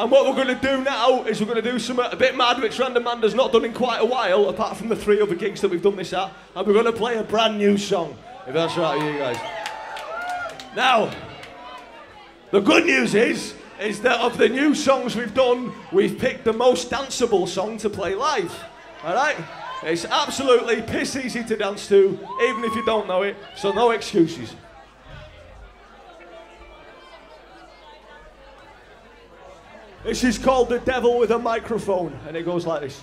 And what we're going to do now is we're going to do something a bit mad, which Random Hand has not done in quite a while, apart from the three other gigs that we've done this at, and we're going to play a brand new song, if that's right with you guys. Now, the good news is that of the new songs we've done, we've picked the most danceable song to play live, all right? It's absolutely piss easy to dance to, even if you don't know it, so no excuses. This is called The Devil With a Microphone, and it goes like this.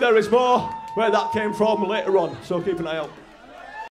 There is more where that came from later on, so keep an eye out.